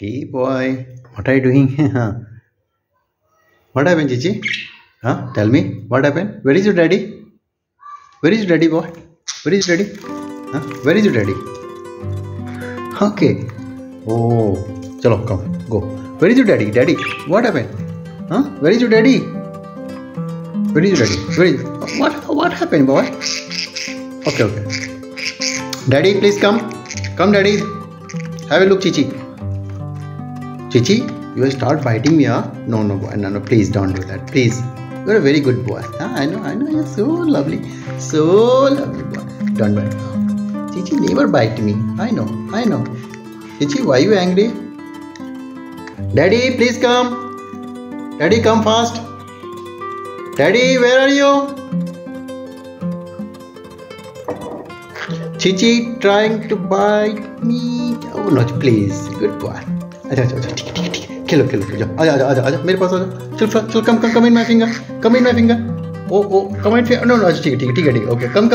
Gee boy, what are you doing? What happened, Chi Chi? Huh? Tell me, what happened? Where is your daddy? Where is your daddy, boy? Where is your daddy? Huh? Where is your daddy? Okay. Oh, chalo, come, go. Where is your daddy? Daddy, what happened? Huh? Where is your daddy? Where is your daddy? Where is? What happened, boy? Okay. Daddy, please come. Come, daddy. Have a look, Chi Chi. Chi Chi, you will start fighting me, huh? No, boy. No, please don't do that. Please. You're a very good boy. Huh? I know. You're so lovely. So lovely, boy. Don't bite. Chi Chi, never bite me. I know. Chi Chi, why are you angry? Daddy, please come. Daddy, come fast. Daddy, where are you? Chi Chi trying to bite me. Oh no, please. Good boy. Kill. Aja. मेरे पास आजा. चल come in my finger. Oh, come in finger. No. ठीक है. Okay. Come.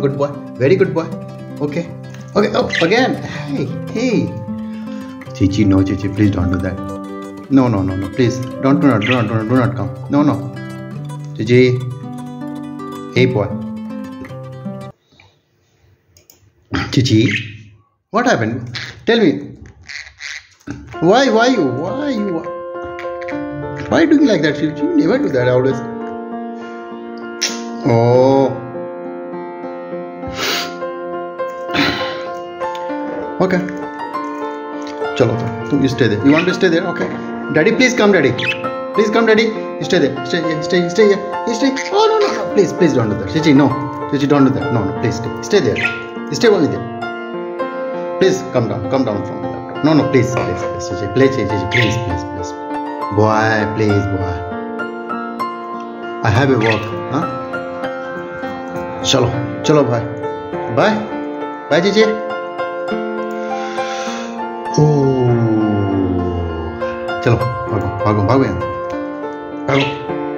Good boy. Very good boy. Okay. Oh, again. Hey. Chi Chi, no, Chi Chi, please don't do that. No. Please do not come. No. Chi Chi. Hey boy. Chi Chi, what happened? Tell me. Why you? Why doing like that? Chi Chi, never do that always. Oh. Okay. Chalo, you stay there. You want to stay there? Okay. Daddy, please come, daddy. You stay there. Stay here. You stay. Oh no. Please don't do that. Chi Chi, no. Chi Chi, don't do that. No. Please stay. Stay there. Stay only there. Please come down from the laptop. No, please. Boy. I have a work, huh? Chalo, bhai. Bye, Chi Chi. Oh, chalo, bhago.